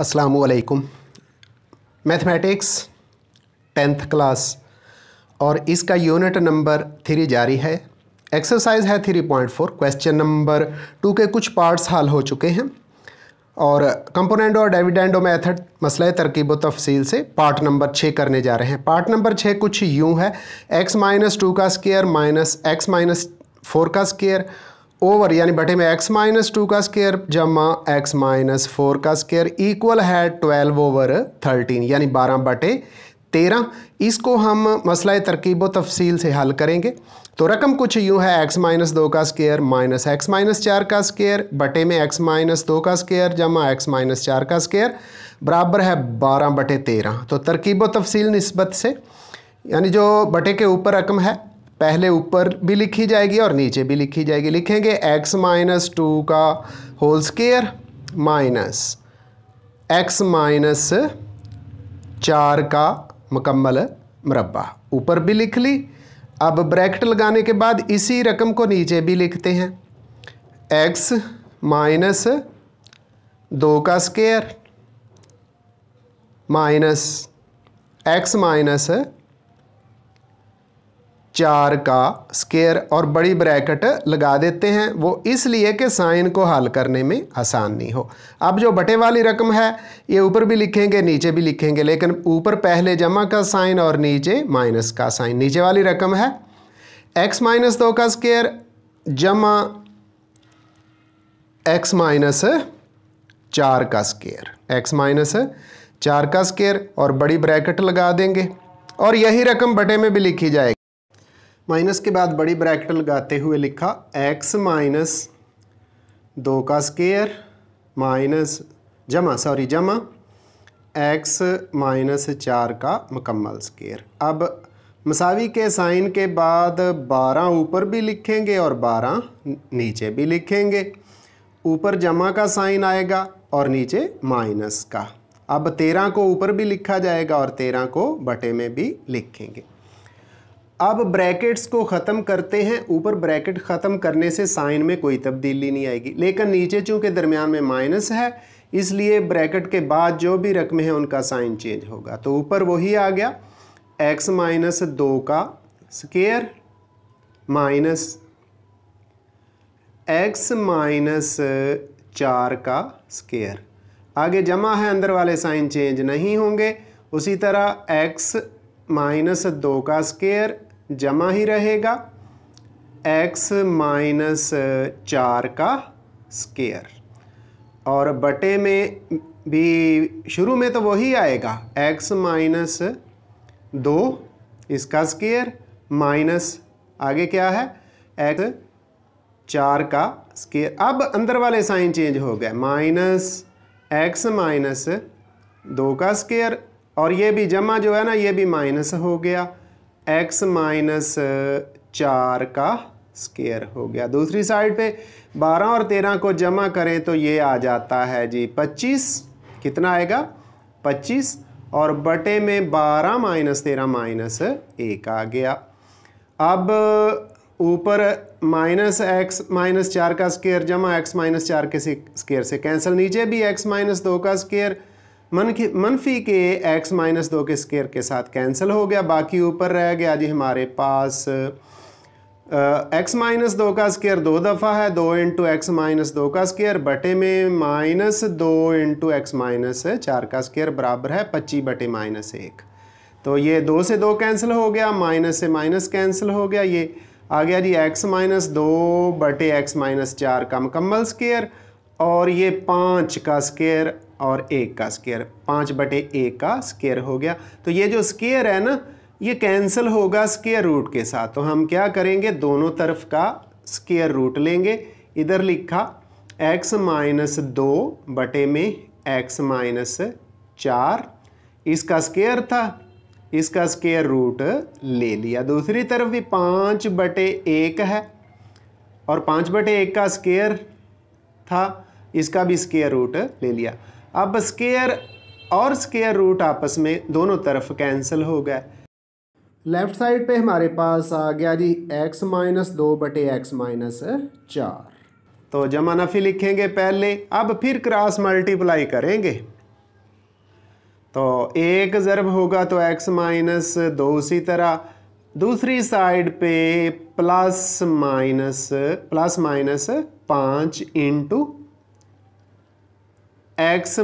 अस्सलामुअलैकुम। Mathematics 10th class और इसका यूनिट नंबर 3 जारी है। एक्सरसाइज है 3.4। क्वेश्चन नंबर 2 के कुछ पार्ट्स हल हो चुके हैं और कंपोनेंट और डिविडेंडो मेथड मसला तरकीब तफसील से पार्ट नंबर 6 करने जा रहे हैं। पार्ट नंबर 6 कुछ यूँ है, x-2 का स्क्वायर माइनस x-4 का स्क्वायर ओवर यानी बटे में x-2 का स्क्वायर जमा x-4 का स्क्वायर इक्वल है 12/13 यानी 12/13। इसको हम मसला तरकीब तफसील से हल करेंगे। तो रकम कुछ यूँ है, x-2 का स्क्वायर माइनस x-4 का स्क्वायर बटे में x-2 का स्क्वायर जमा x-4 का स्क्वायर बराबर है 12/13। तो तरकीब तफसील निस्बत से यानी जो बटे के ऊपर रकम है पहले ऊपर भी लिखी जाएगी और नीचे भी लिखी जाएगी। लिखेंगे x-2 का होल स्क्वायर माइनस x-4 का मुकम्मल मुरब्बा, ऊपर भी लिख ली। अब ब्रैकेट लगाने के बाद इसी रकम को नीचे भी लिखते हैं, x-2 का स्क्वायर माइनस x-4 का स्क्वायर और बड़ी ब्रैकेट लगा देते हैं, वो इसलिए कि साइन को हल करने में आसानी हो। अब जो बटे वाली रकम है ये ऊपर भी लिखेंगे नीचे भी लिखेंगे, लेकिन ऊपर पहले जमा का साइन और नीचे माइनस का साइन। नीचे वाली रकम है x-2 का स्क्वायर जमा x-4 का स्क्वायर और बड़ी ब्रैकेट लगा देंगे और यही रकम बटे में भी लिखी जाएगी। माइनस के बाद बड़ी ब्रैकेट लगाते हुए लिखा x-2 का स्क्वायर माइनस जमा x-4 का मुकम्मल स्क्वायर। अब मसावी के साइन के बाद 12 ऊपर भी लिखेंगे और 12 नीचे भी लिखेंगे। ऊपर जमा का साइन आएगा और नीचे माइनस का। अब 13 को ऊपर भी लिखा जाएगा और 13 को बटे में भी लिखेंगे। अब ब्रैकेट्स को ख़त्म करते हैं। ऊपर ब्रैकेट ख़त्म करने से साइन में कोई तब्दीली नहीं आएगी, लेकिन नीचे चूँकि दरमियान में माइनस है इसलिए ब्रैकेट के बाद जो भी रकम है उनका साइन चेंज होगा। तो ऊपर वही आ गया, x-2 का स्क्वायर माइनस x-4 का स्क्वायर। आगे जमा है, अंदर वाले साइन चेंज नहीं होंगे। उसी तरह x-2 का स्क्वायर जमा ही रहेगा x-4 का स्क्वायर और बटे में भी शुरू में तो वही आएगा, x-2 इसका स्क्वायर माइनस आगे क्या है x-4 का स्क्वायर। अब अंदर वाले साइन चेंज हो गए, -x-2 का स्क्वायर और ये भी जमा जो है ना ये भी माइनस हो गया, x-4 का स्क्वायर हो गया। दूसरी साइड पे 12 और 13 को जमा करें तो ये आ जाता है जी 25। कितना आएगा 25 और बटे में 12 -13 -1 आ गया। अब ऊपर -x-4 का स्क्वायर जमा x-4 के स्क्वायर से कैंसिल, नीचे भी x-2 का स्क्वायर मनफी के x-2 के स्क्वायर के साथ कैंसिल हो गया। बाकी ऊपर रह गया जी हमारे पास x-2 का स्क्वायर 2 दफ़ा है, 2 × x-2 का स्क्वायर बटे में -2 × x-4 का स्क्वायर बराबर है 25/-1। तो ये 2 से 2 कैंसिल हो गया, माइनस से माइनस कैंसिल हो गया, ये आ गया जी x-2 बटे x-4 का मुकम्मल स्क्वायर और ये 5 का स्क्वायर और 1 का स्क्वायर, 5/1 का स्क्वायर हो गया। तो ये जो स्क्वायर है ना ये कैंसिल होगा स्क्वायर रूट के साथ। तो हम क्या करेंगे, दोनों तरफ का स्क्वायर रूट लेंगे। इधर लिखा x-2 बटे में x-4 इसका स्क्वायर था, इसका स्क्वायर रूट ले लिया। दूसरी तरफ भी 5/1 है और 5/1 का स्क्वायर था, इसका भी स्क्वायर रूट ले लिया। अब स्क्वायर और स्क्वायर रूट आपस में दोनों तरफ कैंसिल हो गए। लेफ़्ट साइड पे हमारे पास आ गया जी x-2 बटे x-4 तो जमा नफ़ी लिखेंगे पहले, अब फिर क्रॉस मल्टीप्लाई करेंगे। तो एक ज़रब होगा तो एक्स माइनस दो, उसी तरह दूसरी साइड पे प्लस माइनस पाँच इंटू एक्स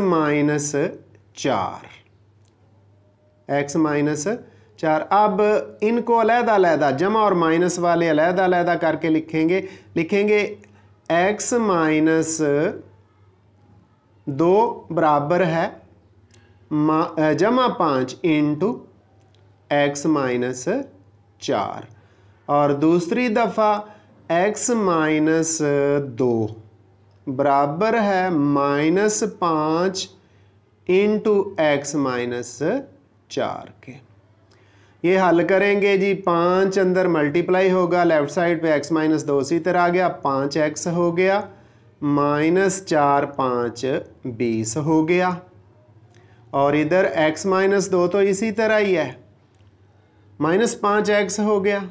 माइनस चार, अब इनको अलग-अलग जमा और माइनस वाले अलग-अलग करके लिखेंगे एक्स माइनस दो बराबर है जमा पाँच इंटू एक्स माइनस चार, और दूसरी दफ़ा एक्स माइनस दो बराबर है माइनस पाँच इंटू एक्स माइनस चार के। ये हल करेंगे जी, पाँच अंदर मल्टीप्लाई होगा, लेफ़्ट साइड पे एक्स माइनस दो इसी तरह आ गया, पाँच एक्स हो गया, माइनस चार पाँच बीस हो गया, और इधर एक्स माइनस दो तो इसी तरह ही है, माइनस पाँच एक्स हो गया,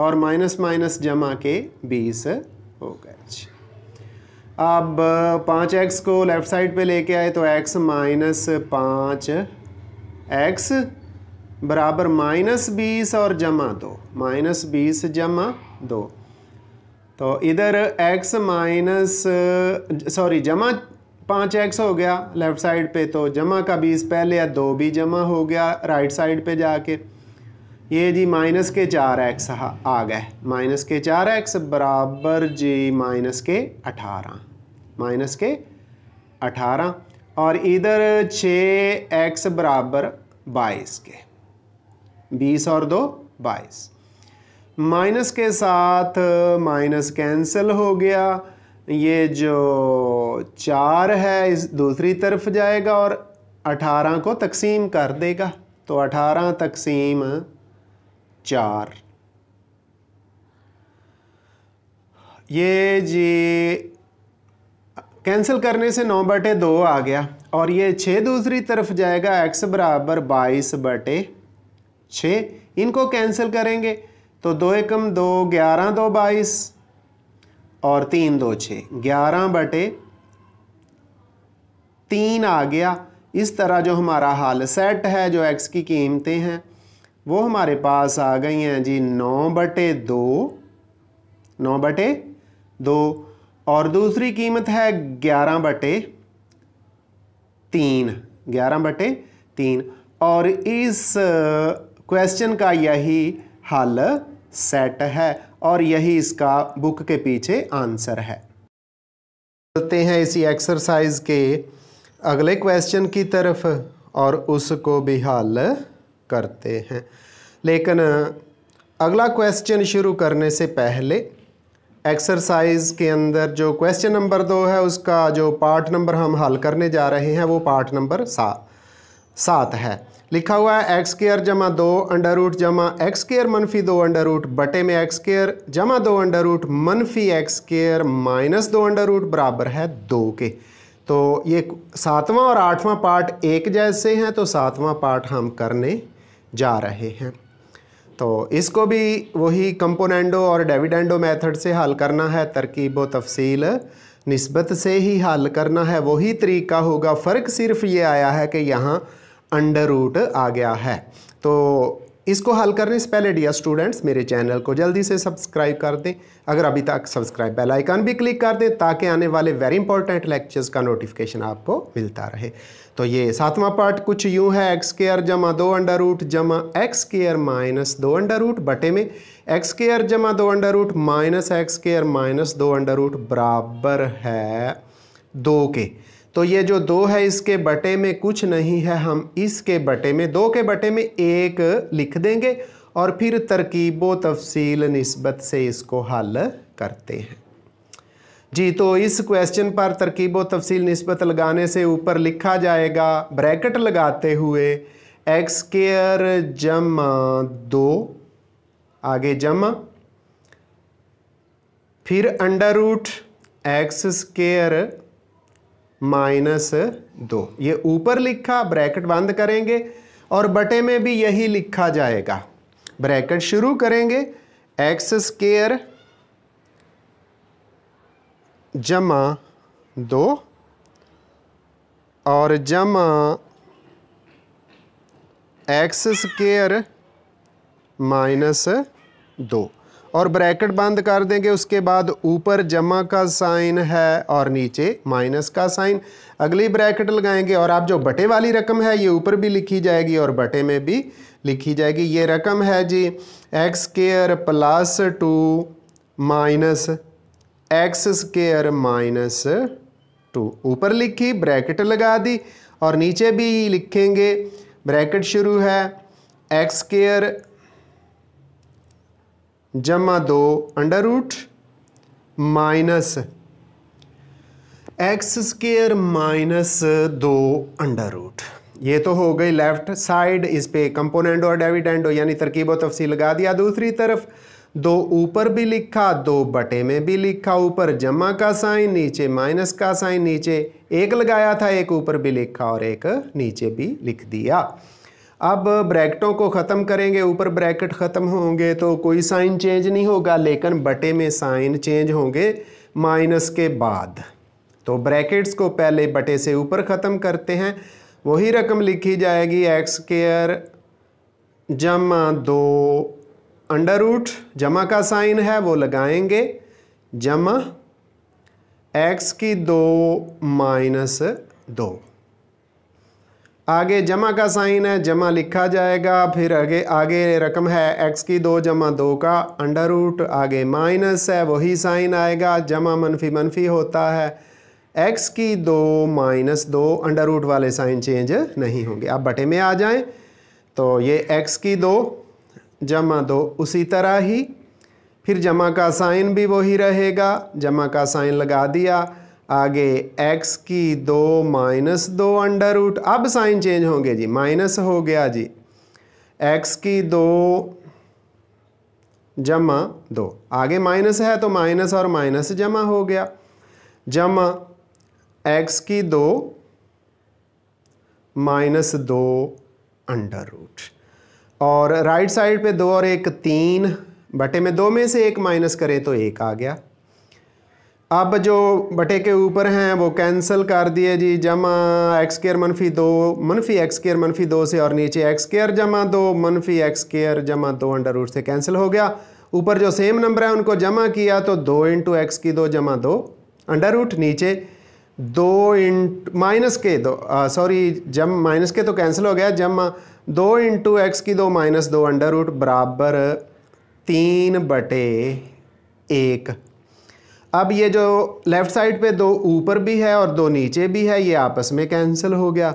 और माइनस माइनस जमा के बीस हो गए। अब पाँच एक्स को लेफ़्ट साइड पे लेके आए तो एक्स माइनस पाँच एक्स बराबर माइनस बीस और जमा दो, माइनस बीस जमा दो, तो इधर एक्स माइनस जमा पाँच एक्स हो गया लेफ़्ट साइड पे, तो जमा का बीस पहले या दो भी जमा हो गया राइट साइड पे जाके, ये जी माइनस के चार एक्स आ गए, माइनस के चार एक्स बराबर जी माइनस के अठारह, और इधर छः एक्स बराबर बाईस के, बीस और दो बाईस, माइनस के साथ माइनस कैंसिल हो गया, ये जो चार है इस दूसरी तरफ जाएगा और अठारह को तकसीम कर देगा, तो अठारह तकसीम चार, ये जी कैंसिल करने से नौ बटे दो आ गया, और ये छः दूसरी तरफ जाएगा एक्स बराबर बाईस बटे छः, इनको कैंसिल करेंगे तो दो एकम दो ग्यारह, दो बाईस, और तीन दो छः, ग्यारह बटे तीन आ गया। इस तरह जो हमारा हाल सेट है, जो एक्स की कीमतें हैं वो हमारे पास आ गई हैं जी, नौ बटे दो, और दूसरी कीमत है ग्यारह बटे तीन, और इस क्वेश्चन का यही हल सेट है और यही इसका बुक के पीछे आंसर है। चलते हैं इसी एक्सरसाइज के अगले क्वेश्चन की तरफ और उसको भी हल करते हैं, लेकिन अगला क्वेश्चन शुरू करने से पहले एक्सरसाइज के अंदर जो क्वेश्चन नंबर 2 है उसका जो पार्ट नंबर हम हल करने जा रहे हैं वो पार्ट नंबर 7 है। लिखा हुआ है एक्स स्क्वायर जमा दो अंडर रूट जमा एक्स स्क्वायर मनफी दो अंडर रूट बटे में एक्स स्क्वायर जमा दो अंडर रूट मनफी एक्स स्क्वायर माइनस दो अंडर रूट बराबर है दो के। तो ये सातवां और आठवां पार्ट एक जैसे हैं, तो सातवां पार्ट हम करने जा रहे हैं। तो इसको भी वही कंपोनेंडो और डिविडेंडो मेथड से हल करना है, तरकीब व तफसील निस्बत से ही हल करना है, वही तरीका होगा। फ़र्क सिर्फ ये आया है कि यहाँ अंडर रूट आ गया है। तो इसको हल करने से पहले डियर स्टूडेंट्स, मेरे चैनल को जल्दी से सब्सक्राइब कर दें अगर अभी तक सब्सक्राइब, बेल आइकन भी क्लिक कर दें ताकि आने वाले वेरी इंपॉर्टेंट लेक्चर्स का नोटिफिकेशन आपको मिलता रहे। तो ये सातवां पार्ट कुछ यूँ है, एक्स स्क्वायर जमा दो अंडर रूट जमा एक्स स्क्वायर माइनस दो अंडर रूट बटे में एक्स स्क्वायर जमा दो under root minus x square minus दो अंडर रूट बराबर है दो के। तो ये जो दो है इसके बटे में कुछ नहीं है, हम इसके बटे में दो के बटे में एक लिख देंगे और फिर तरकीबो तफसील निस्बत से इसको हल करते हैं जी। तो इस क्वेश्चन पर तरकीबो तफसील निस्बत लगाने से ऊपर लिखा जाएगा ब्रैकेट लगाते हुए एक्स स्क्वायर जमा दो आगे जमा फिर under root x square minus दो, ये ऊपर लिखा ब्रैकेट बंद करेंगे और बटे में भी यही लिखा जाएगा, ब्रैकेट शुरू करेंगे एक्स स्क्वायर जमा दो और जमा एक्स स्क्वायर माइनस दो और ब्रैकेट बंद कर देंगे। उसके बाद ऊपर जमा का साइन है और नीचे माइनस का साइन, अगली ब्रैकेट लगाएंगे और आप जो बटे वाली रकम है ये ऊपर भी लिखी जाएगी और बटे में भी लिखी जाएगी। ये रकम है जी x square plus two minus x square minus two, ऊपर लिखी ब्रैकेट लगा दी और नीचे भी लिखेंगे, ब्रैकेट शुरू है एक्स स्क्वायर जमा दो under root minus x square minus दो अंडर रूट। ये तो हो गई लेफ्ट साइड, इस पे कंपोनेंट और डिविडेंड यानी तरकीब और तफसील लगा दिया। दूसरी तरफ दो ऊपर भी लिखा, दो बटे में भी लिखा, ऊपर जमा का साइन, नीचे माइनस का साइन, नीचे एक लगाया था, एक ऊपर भी लिखा और एक नीचे भी लिख दिया। अब ब्रैकेटों को ख़त्म करेंगे, ऊपर ब्रैकेट ख़त्म होंगे तो कोई साइन चेंज नहीं होगा, लेकिन बटे में साइन चेंज होंगे माइनस के बाद। तो ब्रैकेट्स को पहले बटे से ऊपर ख़त्म करते हैं, वही रकम लिखी जाएगी एक्स स्क्वायर जमा दो अंडर रूट, जमा का साइन है वो लगाएंगे, जमा एक्स की दो माइनस दो, आगे जमा का साइन है जमा लिखा जाएगा, फिर आगे रकम है एक्स की दो जमा दो का अंडर रूट, आगे माइनस है वही साइन आएगा, जमा मनफी मनफी होता है, एक्स की दो माइनस दो, अंडर रूट वाले साइन चेंज नहीं होंगे। अब बटे में आ जाएं तो ये एक्स की दो जमा दो उसी तरह ही, फिर जमा का साइन भी वही रहेगा, जमा का साइन लगा दिया, आगे x की दो माइनस दो अंडर रूट, अब साइन चेंज होंगे जी, माइनस हो गया जी, x की दो जमा दो, आगे माइनस है तो माइनस और माइनस जमा हो गया, जमा x की दो माइनस दो अंडर रूट। और राइट साइड पे दो और एक तीन, बटे में दो में से एक माइनस करें तो एक आ गया। अब जो बटे के ऊपर हैं वो कैंसिल कर दिए जी, जमा एक्स स्क्वायर मनफी दो मनफी एक्स स्क्वायर मनफी दो से, और नीचे एक्स स्क्वायर जमा दो मनफी एक्स स्क्वायर जमा दो अंडर रूट से कैंसिल हो गया। ऊपर जो सेम नंबर है उनको जमा किया तो दो इंटू एक्स की दो जमा दो अंडर रूट, नीचे दो इंटू माइनस के दो माइनस के तो कैंसिल हो गया, जमा दो इंटू एक्स की दो माइनस दो अंडर रूट बराबर तीन बटे एक। अब ये जो लेफ़्ट साइड पे दो ऊपर भी है और दो नीचे भी है ये आपस में कैंसिल हो गया,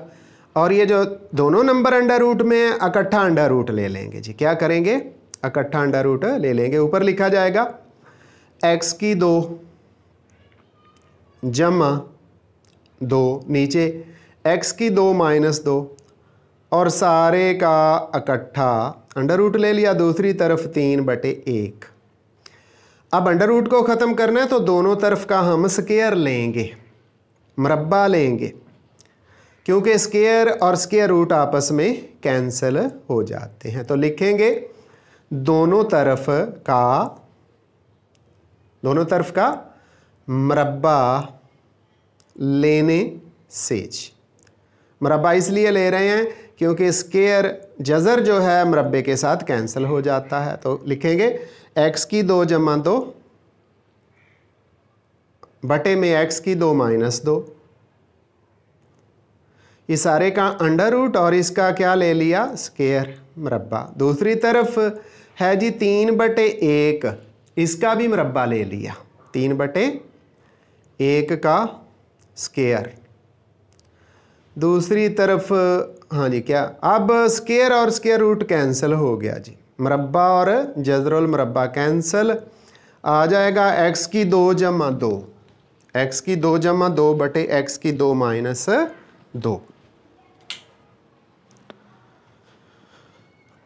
और ये जो दोनों नंबर अंडर रूट में इकट्ठा अंडर रूट ले लेंगे जी, क्या करेंगे इकट्ठा अंडर रूट ले लेंगे। ऊपर लिखा जाएगा एक्स की दो जमा दो, नीचे एक्स की दो माइनस दो और सारे का इकट्ठा अंडर रूट ले लिया, दूसरी तरफ तीन बटे एक। अब अंडर रूट को ख़त्म करना है तो दोनों तरफ का हम स्केयर लेंगे, मरबा लेंगे, क्योंकि स्केयर और स्केयर रूट आपस में कैंसिल हो जाते हैं। तो लिखेंगे दोनों तरफ का मरबा लेने से। मरबा इसलिए ले रहे हैं क्योंकि स्केयर जजर जो है मरबे के साथ कैंसिल हो जाता है। तो लिखेंगे एक्स की दो जमा दो बटे में एक्स की दो माइनस दो, ये सारे का अंडर रूट और इसका क्या ले लिया स्केयर मरबा, दूसरी तरफ है जी तीन बटे एक, इसका भी मरबा ले लिया, तीन बटे एक का स्केयर, दूसरी तरफ हाँ जी क्या। अब स्केयर और स्केयर रूट कैंसिल हो गया जी, मरबा और जजरुल मरबा कैंसिल, आ जाएगा एक्स की दो जमा दो, एक्स की दो जमा दो बटे एक्स की दो माइनस दो,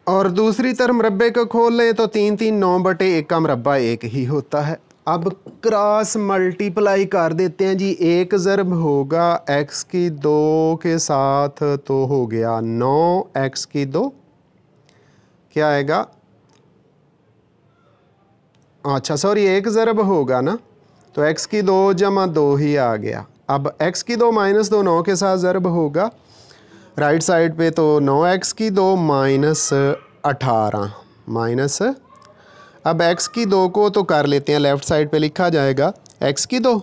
और दूसरी तरफ मरबे को खोल लें तो तीन तीन नौ बटे एक का मरबा एक ही होता है। अब क्रॉस मल्टीप्लाई कर देते हैं जी, एक ज़रब होगा एक्स की दो के साथ तो हो गया नौ, एक्स की दो क्या आएगा, अच्छा सॉरी एक ज़रब होगा ना तो x की दो जमा दो ही आ गया। अब x की दो माइनस दो 9 के साथ ज़रब होगा राइट साइड पे, तो 9x की दो माइनस 18 माइनस। अब x की दो को तो कर लेते हैं, लेफ़्ट साइड पे लिखा जाएगा x की दो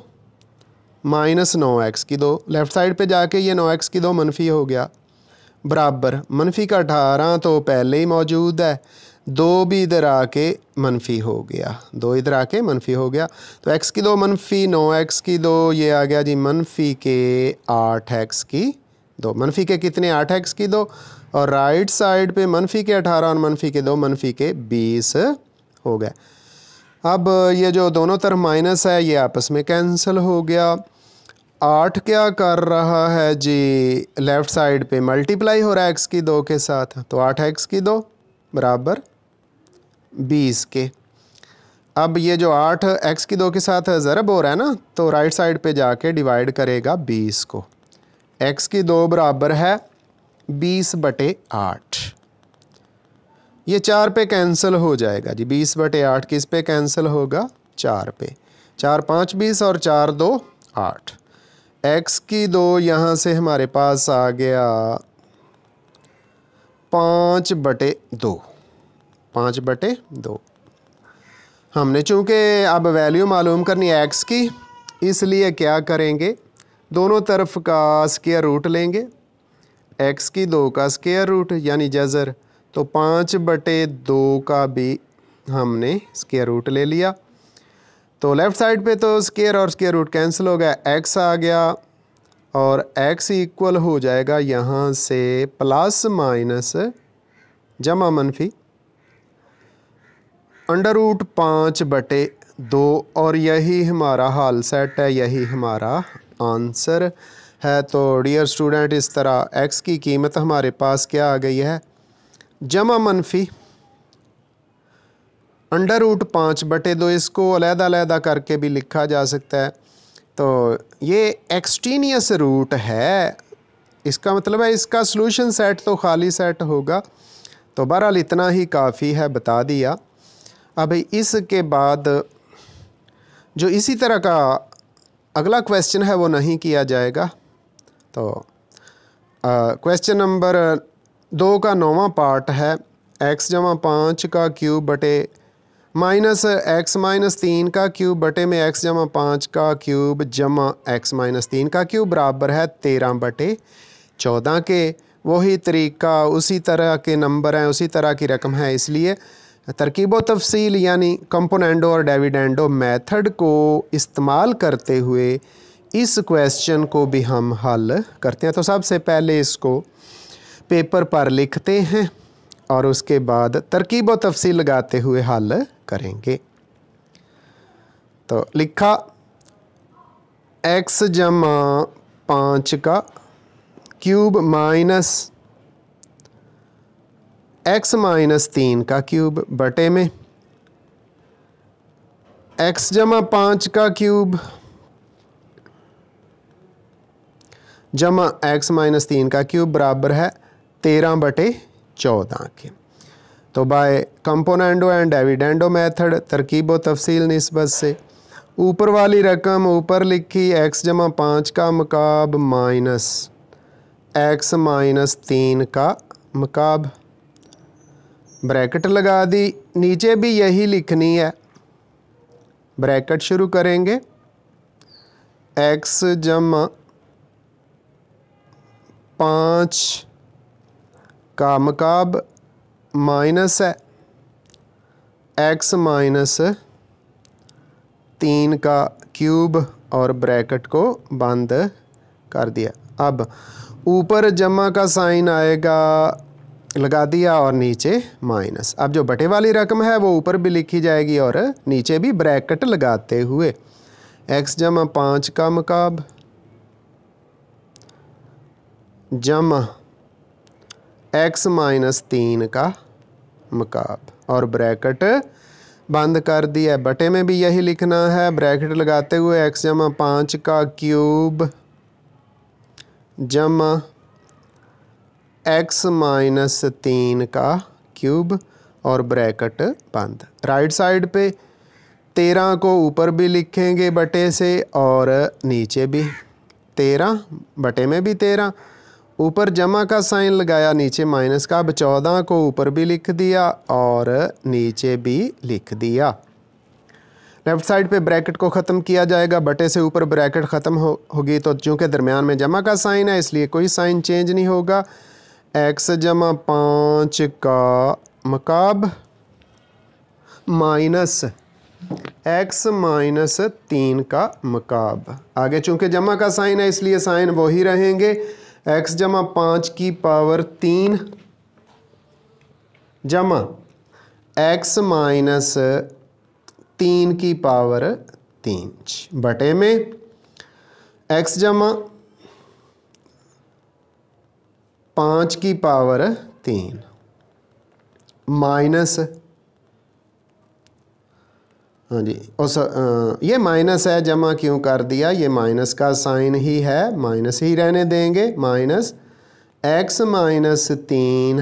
माइनस 9x की दो, लेफ़्ट साइड पे जाके ये 9x की दो मनफी हो गया बराबर मनफी का 18 तो पहले ही मौजूद है, दो भी इधर आके मनफी हो गया, दो इधर आके मनफी हो गया। तो x की दो मनफी 9x की दो, ये आ गया जी मनफी के 8x की दो, मनफी के कितने 8x की दो, और राइट साइड पे मनफी के 18 और मनफी के दो मनफी के 20 हो गए। अब ये जो दोनों तरफ माइनस है ये आपस में कैंसिल हो गया। 8 क्या कर रहा है जी, लेफ़्ट साइड पे मल्टीप्लाई हो रहा है x की दो के साथ, तो 8x की दो बराबर 20 के। अब ये जो 8x की दो के साथ ज़रब हो रहा है ना, तो राइट साइड पे जाके डिवाइड करेगा 20 को, x की दो बराबर है 20/8। ये 4 पे कैंसिल हो जाएगा जी, 20/8 किस पे कैंसिल होगा, 4 पे, 4 5 20 और 4 2 8। x की दो यहाँ से हमारे पास आ गया 5/2, 5/2। हमने चूँकि अब वैल्यू मालूम करनी है x की, इसलिए क्या करेंगे, दोनों तरफ का स्क्वायर रूट लेंगे, x की दो का स्क्वायर रूट यानी जजर, तो 5/2 का भी हमने स्क्वायर रूट ले लिया। तो लेफ़्ट साइड पे तो स्क्वायर और स्क्वायर रूट कैंसिल हो गया, x आ गया और x इक्वल हो जाएगा यहाँ से प्लस माइनस जमा मनफी √5/2, और यही हमारा हाल सेट है, यही हमारा आंसर है। तो डियर स्टूडेंट, इस तरह x की कीमत हमारे पास क्या आ गई है, जमा मनफी √5/2, इसको अलग अलग करके भी लिखा जा सकता है। तो ये एक्सटीनियस रूट है, इसका मतलब है इसका सॉल्यूशन सेट तो खाली सेट होगा। तो बहरहाल इतना ही काफ़ी है, बता दिया। अब इसके बाद जो इसी तरह का अगला क्वेश्चन है वो नहीं किया जाएगा। तो क्वेश्चन नंबर 2 का 9वां पार्ट है, x - 5 का ³ माइनस x - 3 का क्यूब बटे में x - 5 का क्यूब जमा x - 3 का क्यूब बराबर है 13/14 के। वही तरीका, उसी तरह के नंबर हैं, उसी तरह की रकम है, इसलिए तरकीबो तफसील यानी कंपोनेंडो और डिविडेंडो मेथड को इस्तेमाल करते हुए इस क्वेश्चन को भी हम हल करते हैं। तो सबसे पहले इसको पेपर पर लिखते हैं और उसके बाद तरकीबो तफसील लगाते हुए हल करेंगे। तो लिखा x - 5 का क्यूब माइनस x - 3 का क्यूब बटे में x - 5 का क्यूब जमा x - 3 का क्यूब बराबर है 13/14 के। तो by componendo and dividendo method तरकीबो तफसील निस्बत से ऊपर वाली रकम ऊपर लिखी x - 5 का मकाब माइनस x - 3 का मकाब, ब्रैकेट लगा दी, नीचे भी यही लिखनी है, ब्रैकेट शुरू करेंगे x - 5 का मकाब माइनस है x - 3 का क्यूब, और ब्रैकेट को बंद कर दिया। अब ऊपर जमा का साइन आएगा लगा दिया और नीचे माइनस। अब जो बटे वाली रकम है वो ऊपर भी लिखी जाएगी और नीचे भी ब्रैकेट लगाते हुए x - 5 का मकाब जमा x - 3 का मकाब और ब्रैकेट बंद कर दिया। बटे में भी यही लिखना है, ब्रैकेट लगाते हुए x - 5 का क्यूब जमा x - 3 का क्यूब और ब्रैकेट बंद। राइट साइड पे 13 को ऊपर भी लिखेंगे बटे से और नीचे भी 13, बटे में भी 13। ऊपर जमा का साइन लगाया, नीचे माइनस का। अब 14 को ऊपर भी लिख दिया और नीचे भी लिख दिया। लेफ़्ट साइड पे ब्रैकेट को ख़त्म किया जाएगा, बटे से ऊपर ब्रैकेट ख़त्म होगी तो चूँकि दरमियान में जमा का साइन है इसलिए कोई साइन चेंज नहीं होगा। एक्स जमा 5 का मकाब माइनस x माइनस 3 का मकाब। आगे चूँकि जमा का साइन है इसलिए साइन वही रहेंगे। x जमा 5 की पावर 3 जमा x माइनस 3 की पावर 3 बटे में x जमा 5 की पावर 3 माइनस, हाँ जी ये माइनस है, जमा क्यों कर दिया, ये माइनस का साइन ही है, माइनस ही रहने देंगे। माइनस एक्स माइनस 3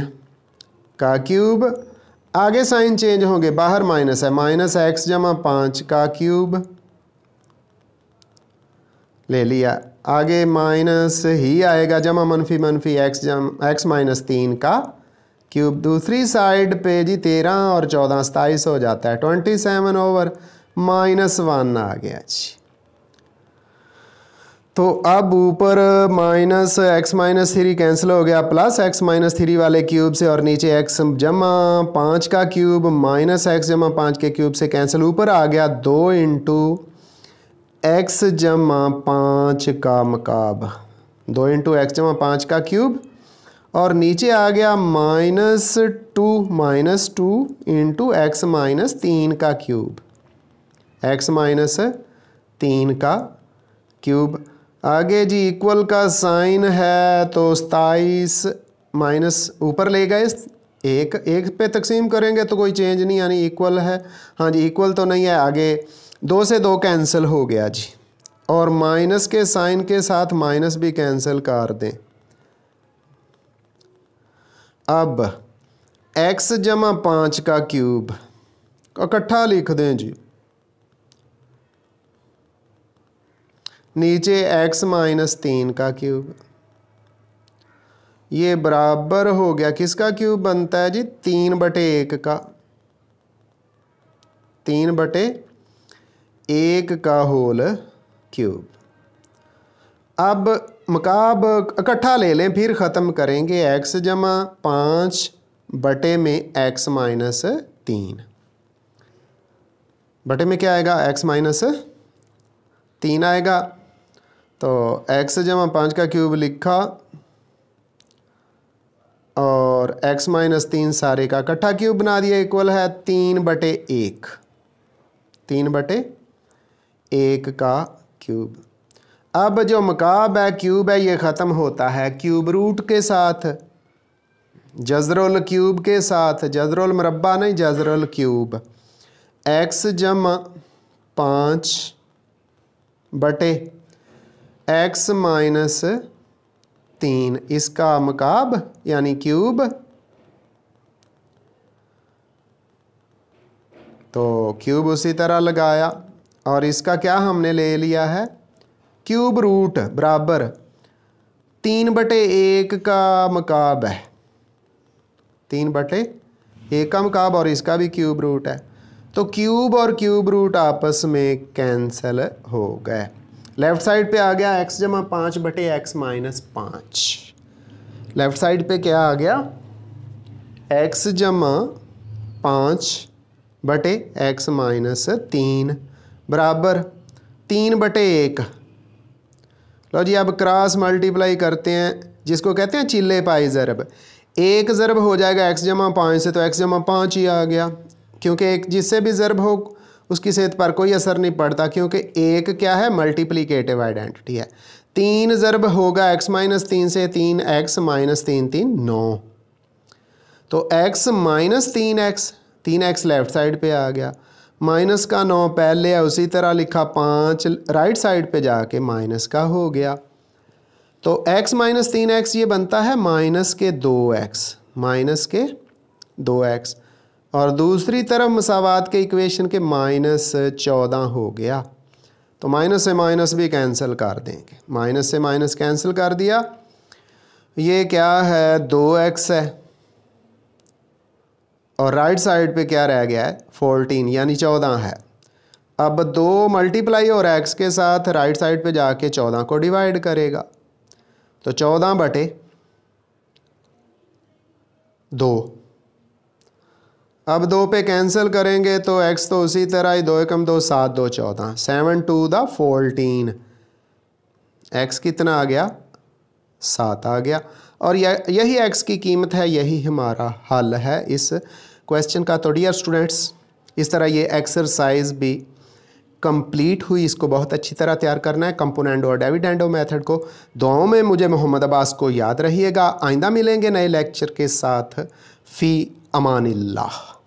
का क्यूब। आगे साइन चेंज होंगे, बाहर माइनस है। माइनस एक्स जमा 5 का क्यूब ले लिया, आगे माइनस ही आएगा, जमा मनफी मनफी एक्स माइनस 3 का क्यूब। दूसरी साइड पे जी 13 और 14 27 हो जाता है, 27 ओवर माइनस 1 आ गया जी। तो अब ऊपर माइनस एक्स माइनस 3 कैंसिल हो गया, प्लस एक्स माइनस 3 वाले क्यूब से, और नीचे एक्स जमा 5 का क्यूब माइनस एक्स जमा 5 के क्यूब से कैंसिल। ऊपर आ गया 2 इंटू एक्स जमा 5 का मकाब, 2 इंटू एक्स जमा 5 का क्यूब, और नीचे आ गया minus two into x minus 3 का क्यूब, एक्स माइनस 3 का क्यूब। आगे जी इक्वल का साइन है तो 27 माइनस ऊपर ले गए, एक एक पे तकसीम करेंगे तो कोई चेंज नहीं, यानी इक्वल है, हाँ जी इक्वल तो नहीं है। आगे 2 से 2 कैंसिल हो गया जी, और माइनस के साइन के साथ माइनस भी कैंसिल कर दें। अब x जमा 5 का क्यूब इकट्ठा लिख दें जी, नीचे x माइनस 3 का क्यूब, ये बराबर हो गया किसका क्यूब बनता है जी 3/1 का, 3/1 का होल क्यूब। अब मकाब इकट्ठा ले लें फिर ख़त्म करेंगे, एक्स जमा 5 बटे में एक्स माइनस 3 बटे में क्या आएगा, एक्स माइनस 3 आएगा। तो एक्स जमा 5 का क्यूब लिखा और एक्स माइनस 3 सारे का इकट्ठा क्यूब बना दिया, इक्वल है 3/1, 3/1 का क्यूब। अब जो मकाब है क्यूब है ये ख़त्म होता है क्यूब रूट के साथ, जज़रुल क्यूब के साथ, जज़रुल मरबा नहीं, जज़रुल क्यूब। एक्स जमा 5 बटे एक्स माइनस 3 इसका मकाब यानी क्यूब, तो क्यूब उसी तरह लगाया, और इसका क्या हमने ले लिया है क्यूब रूट, बराबर 3/1 का मकाब है, 3/1 का मकाब, और इसका भी क्यूब रूट है। तो क्यूब और क्यूब रूट आपस में कैंसिल हो गए। लेफ़्ट साइड पे आ गया x जमा 5/x माइनस 5, लेफ़्ट साइड पे क्या आ गया x जमा 5/x माइनस 3 बराबर 3/1। लो जी अब क्रॉस मल्टीप्लाई करते हैं, जिसको कहते हैं चिल्ले पाई ज़रब। एक ज़रब हो जाएगा x जमा 5 से, तो x जमा 5 ही आ गया, क्योंकि एक जिससे भी ज़रब हो उसकी सेहत पर कोई असर नहीं पड़ता, क्योंकि एक क्या है मल्टीप्लिकेटिव आइडेंटिटी है। 3 ज़रब होगा x माइनस 3 से, 3x माइनस 3 9, तो x minus 3x left side पे आ गया, माइनस का 9 पहले है उसी तरह लिखा, 5 राइट साइड पे जाके माइनस का हो गया। तो x माइनस 3x ये बनता है माइनस के 2x, और दूसरी तरफ मसावात के इक्वेशन के -14 हो गया। तो माइनस से माइनस भी कैंसिल कर देंगे, माइनस से माइनस कैंसिल कर दिया। ये क्या है 2x है और राइट साइड पे क्या रह गया है 14 यानी 14 है। अब 2 मल्टीप्लाई और x के साथ राइट साइड पे जाके 14 को डिवाइड करेगा तो 14/2। अब 2 पे कैंसिल करेंगे तो x तो उसी तरह ही 2 × 2 = 7, 2 × 14 7×2 = 14। x कितना आ गया 7 आ गया और यही x की कीमत है, यही हमारा हल है इस क्वेश्चन का। तो डियर स्टूडेंट्स, इस तरह ये एक्सरसाइज भी कंप्लीट हुई। इसको बहुत अच्छी तरह तैयार करना है कंपोनेंट और डिविडेंडो मेथड को। दुआओं में मुझे मोहम्मद अब्बास को याद रहिएगा। आइंदा मिलेंगे नए लेक्चर के साथ। फ़ी अमानिल्लाह।